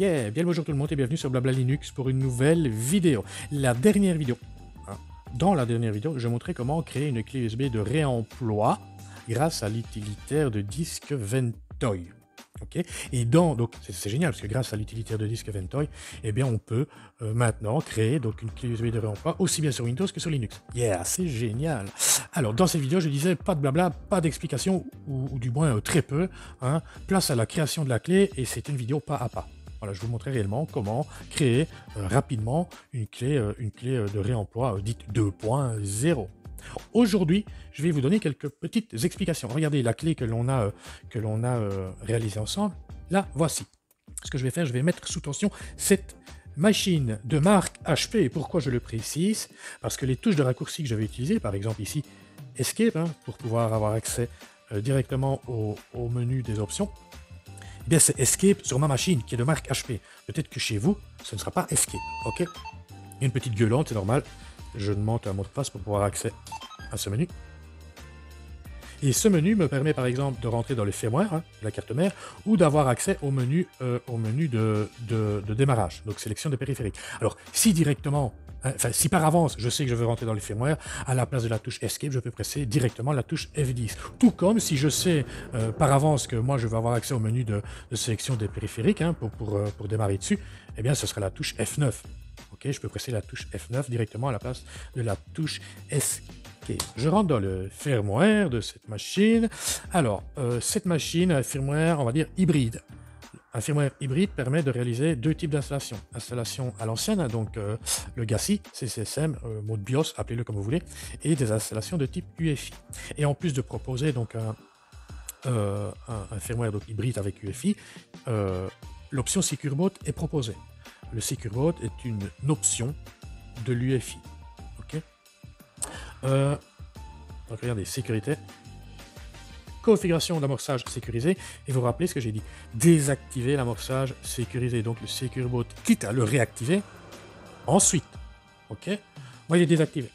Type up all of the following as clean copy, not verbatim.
Yeah, bien le bonjour tout le monde et bienvenue sur Blabla Linux pour une nouvelle vidéo. Dans la dernière vidéo, je montrais comment créer une clé USB de réemploi grâce à l'utilitaire de disque Ventoy. Okay. Et donc c'est génial parce que grâce à l'utilitaire de disque Ventoy, eh bien on peut maintenant créer donc une clé USB de réemploi aussi bien sur Windows que sur Linux. Yeah, c'est génial. Alors dans cette vidéo, je disais pas de blabla, pas d'explication ou du moins très peu. Hein. Place à la création de la clé et c'est une vidéo pas à pas. Voilà, je vous montrerai réellement comment créer rapidement une clé de réemploi dite 2.0. Aujourd'hui, je vais vous donner quelques petites explications. Regardez la clé que l'on a, réalisée ensemble. La voici. Ce que je vais faire, je vais mettre sous tension cette machine de marque HP. Et pourquoi je le précise? Parce que les touches de raccourci que j'avais utilisées, par exemple ici, Escape, hein, pour pouvoir avoir accès directement au menu des options, eh bien c'est Escape sur ma machine qui est de marque HP. Peut-être que chez vous, ce ne sera pas Escape. Ok? Une petite gueulante, c'est normal. Je demande un mot de passe pour pouvoir accéder à ce menu. Et ce menu me permet par exemple de rentrer dans le firmware, hein, la carte mère, ou d'avoir accès au menu de démarrage, donc sélection des périphériques. Alors si directement, enfin si par avance je sais que je veux rentrer dans le firmware, à la place de la touche Escape, je peux presser directement la touche F10. Tout comme si je sais par avance que moi je veux avoir accès au menu de sélection des périphériques, hein, pour démarrer dessus, eh bien ce sera la touche F9. Okay, je peux presser la touche F9 directement à la place de la touche Escape. Je rentre dans le firmware de cette machine. Alors, cette machine, un firmware, on va dire, hybride. Un firmware hybride permet de réaliser deux types d'installations. Installation à l'ancienne, donc le GACI, CCSM, mode BIOS, appelez-le comme vous voulez, et des installations de type UEFI. Et en plus de proposer donc un firmware donc, hybride avec UEFI, l'option Secure Boot est proposée. Le Secure Boot est une option de l'UEFI. Okay. Donc regardez, sécurité, configuration d'amorçage sécurisé. Et vous vous rappelez ce que j'ai dit, désactiver l'amorçage sécurisé. Donc le Secure Boot, quitte à le réactiver, ensuite, ok, moi il est désactivé.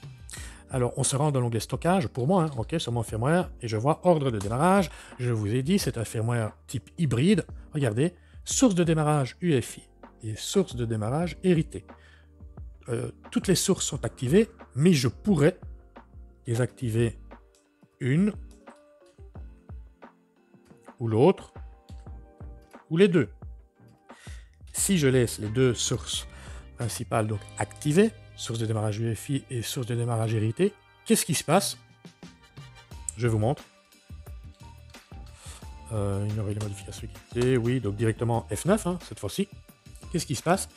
Alors on se rend dans l'onglet stockage, pour moi, hein, ok, sur mon firmware, et je vois ordre de démarrage. Je vous ai dit, c'est un firmware type hybride. Regardez, source de démarrage UEFI. Et sources de démarrage héritées. Toutes les sources sont activées, mais je pourrais désactiver une ou l'autre ou les deux. Si je laisse les deux sources principales donc activées, source de démarrage UEFI et source de démarrage héritée, qu'est-ce qui se passe? Je vous montre. Ignorer les modifications quittées, oui, donc directement F9 hein, cette fois-ci. Qu'est-ce qui se passe?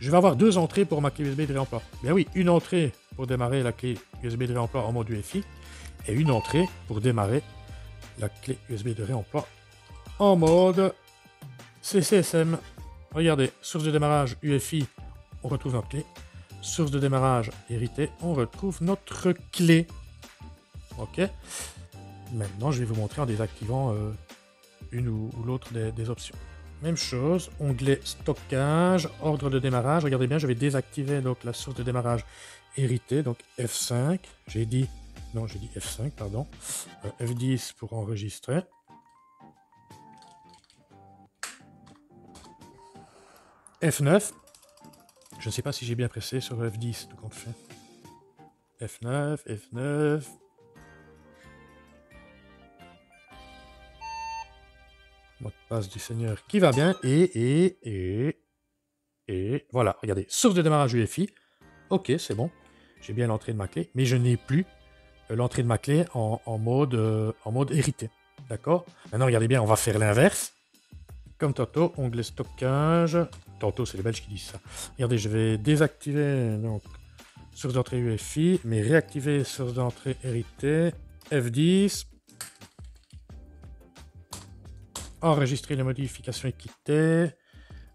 Je vais avoir deux entrées pour ma clé USB de réemploi. Bien oui, une entrée pour démarrer la clé USB de réemploi en mode UEFI et une entrée pour démarrer la clé USB de réemploi en mode CCSM. Regardez, source de démarrage UEFI, on retrouve notre clé. Source de démarrage héritée, on retrouve notre clé. Ok. Maintenant, je vais vous montrer en désactivant une ou l'autre des options. Même chose, onglet stockage, ordre de démarrage. Regardez bien, je vais désactiver donc la source de démarrage héritée, donc F5. J'ai dit, non, j'ai dit F5, pardon. F10 pour enregistrer. F9. Je ne sais pas si j'ai bien pressé sur F10, tout compte fait. F9, F9. Mot de passe du Seigneur qui va bien, et voilà, regardez, source de démarrage UEFI, ok, c'est bon, j'ai bien l'entrée de ma clé, mais je n'ai plus l'entrée de ma clé en mode hérité, d'accord? Maintenant, regardez bien, on va faire l'inverse, comme tantôt, onglet stockage, tantôt, c'est les Belges qui disent ça. Regardez, je vais désactiver, donc, source d'entrée UEFI, mais réactiver source d'entrée héritée, F10, enregistrer les modifications et quitter,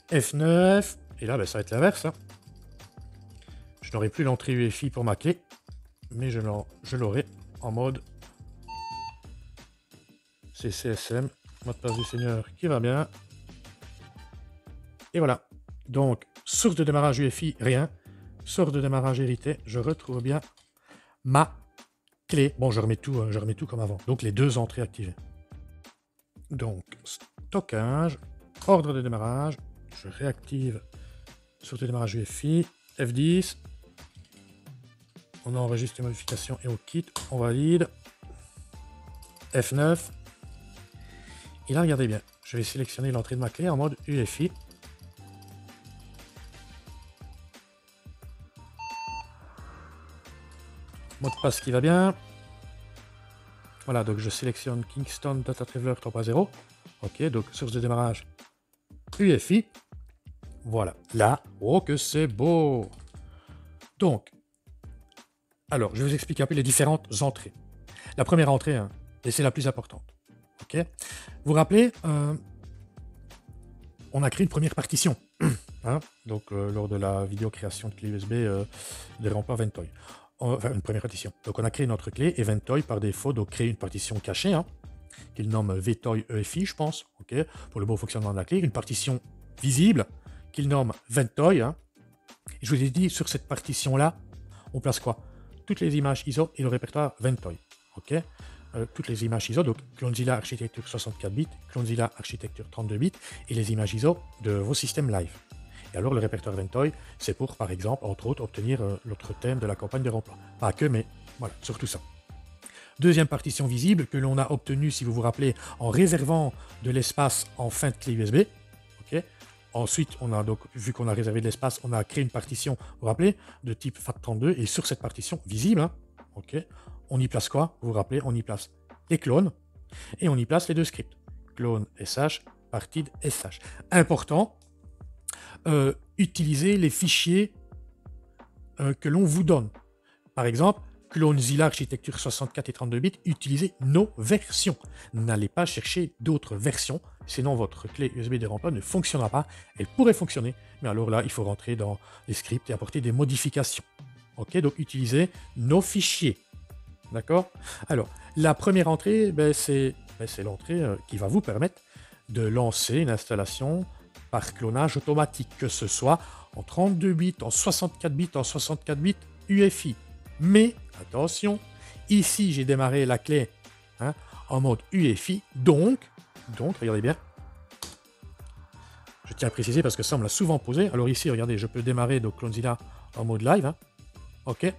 F9, et là ben, ça va être l'inverse. Hein. Je n'aurai plus l'entrée UEFI pour ma clé, mais je l'aurai en mode CCSM, mot de passe du Seigneur qui va bien. Et voilà, donc source de démarrage UEFI, rien, source de démarrage héritée, je retrouve bien ma clé. Bon, je remets tout comme avant, donc les deux entrées activées. Donc, stockage, ordre de démarrage, Je réactive sur le démarrage UEFI. F10. On enregistre les modifications et on quitte. On valide. F9. Et là, regardez bien. Je vais sélectionner l'entrée de ma clé en mode UEFI. Mot de passe qui va bien. Voilà, donc je sélectionne Kingston Data Traveler 3.0. Ok, donc source de démarrage UEFI. Voilà, là, oh que c'est beau! Donc, alors, je vais vous expliquer un peu les différentes entrées. La première entrée, hein, et c'est la plus importante. Ok, vous vous rappelez, on a créé une première partition. Hein, donc, lors de la vidéo création de clé USB de Rempa Ventoy. Enfin, une première partition. Donc, on a créé notre clé et Ventoy, par défaut, donc crée une partition cachée, hein, qu'il nomme Ventoy EFI, je pense, okay, pour le bon fonctionnement de la clé. Une partition visible, qu'il nomme Ventoy. Hein. Je vous ai dit, sur cette partition-là, on place quoi? Toutes les images ISO et le répertoire Ventoy. Okay, toutes les images ISO, donc Clonezilla architecture 64 bits, Clonezilla architecture 32 bits, et les images ISO de vos systèmes live. Et alors, le répertoire Ventoy, c'est pour, par exemple, entre autres, obtenir l'autre thème de la campagne de remploi. Pas que, mais voilà, surtout ça. Deuxième partition visible que l'on a obtenue, si vous vous rappelez, en réservant de l'espace en fin de clé USB. Okay. Ensuite, on a donc, vu qu'on a réservé de l'espace, on a créé une partition, vous vous rappelez, de type FAT32. Et sur cette partition visible, hein, okay, on y place quoi? Vous vous rappelez, on y place les clones et on y place les deux scripts. Clone SH, partide SH. Important. Utiliser les fichiers que l'on vous donne. Par exemple, Clonezilla architecture 64 et 32 bits, utilisez nos versions. N'allez pas chercher d'autres versions, sinon votre clé USB de remploi ne fonctionnera pas. Elle pourrait fonctionner, mais alors là, il faut rentrer dans les scripts et apporter des modifications. Ok, donc utilisez nos fichiers. D'accord? Alors, la première entrée, ben, c'est l'entrée qui va vous permettre de lancer une installation par clonage automatique, que ce soit en 32 bits, en 64 bits, en 64 bits UEFI. Mais, attention, ici j'ai démarré la clé, hein, en mode UEFI, donc, regardez bien, je tiens à préciser parce que ça on me l'a souvent posé, alors ici, regardez, je peux démarrer donc Clonezilla en mode live, hein, ok,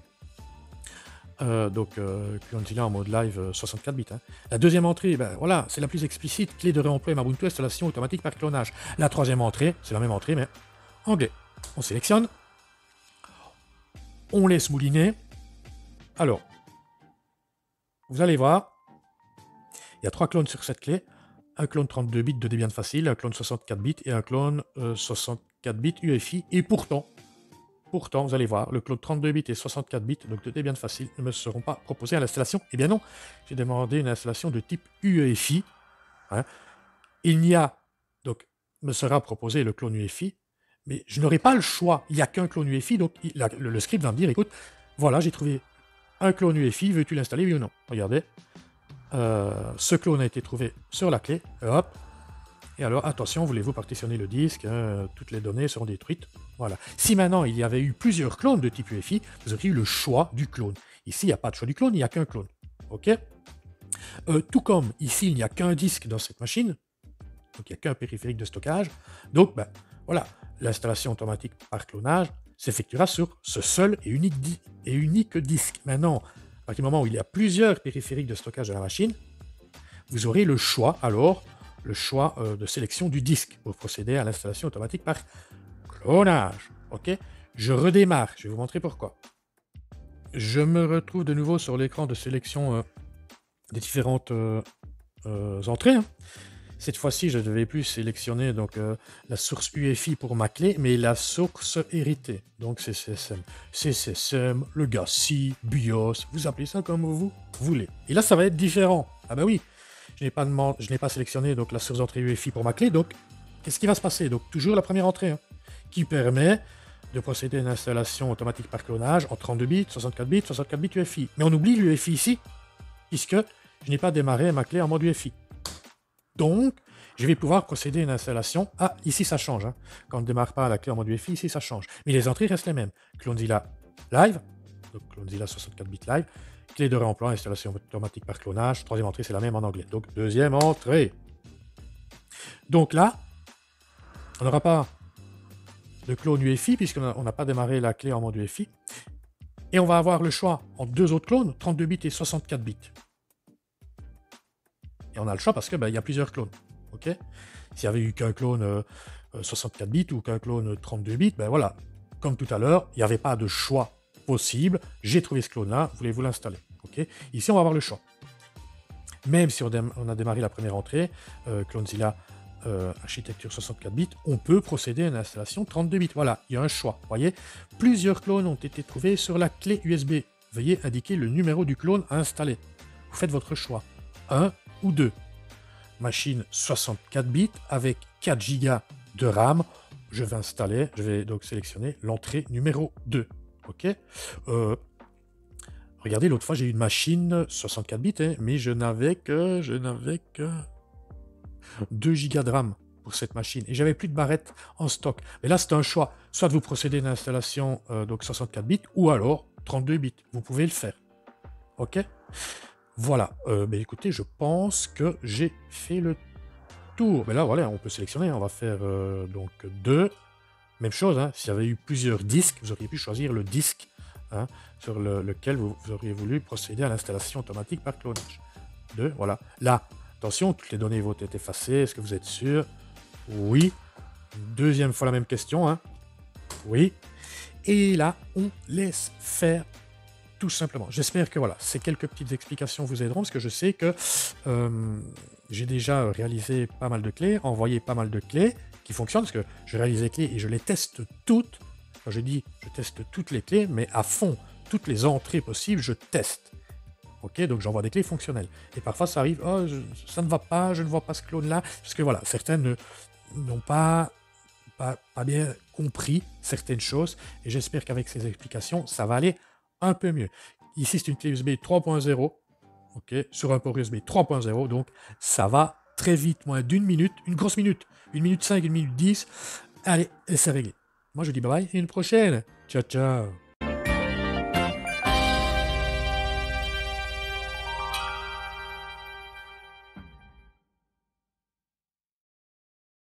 Clonezilla en mode live 64 bits. Hein. La deuxième entrée, ben, voilà, c'est la plus explicite, clé de réemploi Emmabuntüs, installation automatique par clonage. La troisième entrée, c'est la même entrée, mais anglais. On sélectionne, on laisse mouliner. Alors, vous allez voir, il y a trois clones sur cette clé, un clone 32 bits de Debian Facile, un clone 64 bits et un clone 64 bits UEFI, et pourtant, vous allez voir, le clone 32 bits et 64 bits, donc de Debian Facile, ne me seront pas proposés à l'installation. Eh bien non, j'ai demandé une installation de type UEFI. Hein. Il n'y a, donc, me sera proposé le clone UEFI, mais je n'aurai pas le choix. Il n'y a qu'un clone UEFI, donc le script va me dire, écoute, voilà, j'ai trouvé un clone UEFI, veux-tu l'installer, oui ou non? Regardez, ce clone a été trouvé sur la clé, hop. Et alors, attention, voulez-vous partitionner le disque, hein, toutes les données seront détruites. Voilà. Si maintenant, il y avait eu plusieurs clones de type UEFI, vous auriez eu le choix du clone. Ici, il n'y a pas de choix du clone, il n'y a qu'un clone. OK, tout comme ici, il n'y a qu'un disque dans cette machine, donc il n'y a qu'un périphérique de stockage. Donc, ben, voilà, l'installation automatique par clonage s'effectuera sur ce seul et unique disque. Maintenant, à partir du moment où il y a plusieurs périphériques de stockage de la machine, vous aurez le choix, alors, le choix de sélection du disque pour procéder à l'installation automatique par clonage. Ok, je redémarre, je vais vous montrer pourquoi. Je me retrouve de nouveau sur l'écran de sélection des différentes entrées. Hein. Cette fois-ci, je ne devais plus sélectionner donc, la source UEFI pour ma clé, mais la source héritée, donc CCSM. CCSM, le GACI, BIOS, vous appelez ça comme vous voulez. Et là, ça va être différent. Ah ben oui, je n'ai pas sélectionné donc, la source d'entrée UEFI pour ma clé, donc qu'est-ce qui va se passer? Donc toujours la première entrée, hein, qui permet de procéder à une installation automatique par clonage en 32 bits, 64 bits, 64 bits UEFI. Mais on oublie l'UEFI ici, puisque je n'ai pas démarré ma clé en mode UEFI. Donc, je vais pouvoir procéder à une installation. Ah, ici ça change, hein. Quand on ne démarre pas la clé en mode UEFI, ici ça change. Mais les entrées restent les mêmes. Clonezilla Live, donc Clonezilla 64 bits Live, clé de réemploi, installation automatique par clonage. Troisième entrée, c'est la même en anglais. Donc, deuxième entrée. Donc là, on n'aura pas de clone UEFI, puisqu'on n'a pas démarré la clé en mode UEFI. Et on va avoir le choix entre deux autres clones, 32 bits et 64 bits. Et on a le choix parce que ben, y a plusieurs clones. Okay, s'il n'y avait eu qu'un clone 64 bits ou qu'un clone 32 bits, ben voilà. Comme tout à l'heure, il n'y avait pas de choix possible. J'ai trouvé ce clone-là, voulez-vous l'installer? Okay, ici, on va avoir le choix. Même si on a démarré la première entrée, Clonezilla architecture 64 bits, on peut procéder à une installation 32 bits. Voilà, il y a un choix. Vous voyez, plusieurs clones ont été trouvés sur la clé USB. Veuillez indiquer le numéro du clone à installer. Vous faites votre choix, 1 ou 2. Machine 64 bits avec 4 Go de RAM. Je vais installer, je vais donc sélectionner l'entrée numéro 2. OK. Regardez, l'autre fois, j'ai eu une machine 64 bits, hein, mais je n'avais que 2 Go de RAM pour cette machine. Et j'avais plus de barrettes en stock. Mais là, c'est un choix. Soit vous procédez à une installation donc 64 bits, ou alors 32 bits. Vous pouvez le faire. OK. Voilà, mais écoutez, je pense que j'ai fait le tour. Mais là, voilà, on peut sélectionner. On va faire donc 2. Même chose, hein, s'il y avait eu plusieurs disques, vous auriez pu choisir le disque hein, sur lequel vous auriez voulu procéder à l'installation automatique par clonage. 2, voilà. Là, attention, toutes les données vont être effacées. Est-ce que vous êtes sûr? Oui. Deuxième fois la même question. Hein. Oui. Et là, on laisse faire. Tout simplement. J'espère que voilà, ces quelques petites explications vous aideront, parce que je sais que j'ai déjà réalisé pas mal de clés, envoyé pas mal de clés qui fonctionnent, parce que je réalise les clés et je les teste toutes. Quand je dis je teste toutes les clés, mais à fond, toutes les entrées possibles, je teste. Ok, donc j'envoie des clés fonctionnelles. Et parfois ça arrive, oh, ça ne va pas, je ne vois pas ce clone-là, parce que voilà, certaines n'ont pas bien compris certaines choses, et j'espère qu'avec ces explications, ça va aller un peu mieux. Ici, c'est une clé USB 3.0, ok, sur un port USB 3.0, donc ça va très vite, moins d'une minute, une grosse minute, 1 minute 5, 1 minute 10, allez, et c'est réglé. Moi, je dis bye bye, et une prochaine. Ciao, ciao.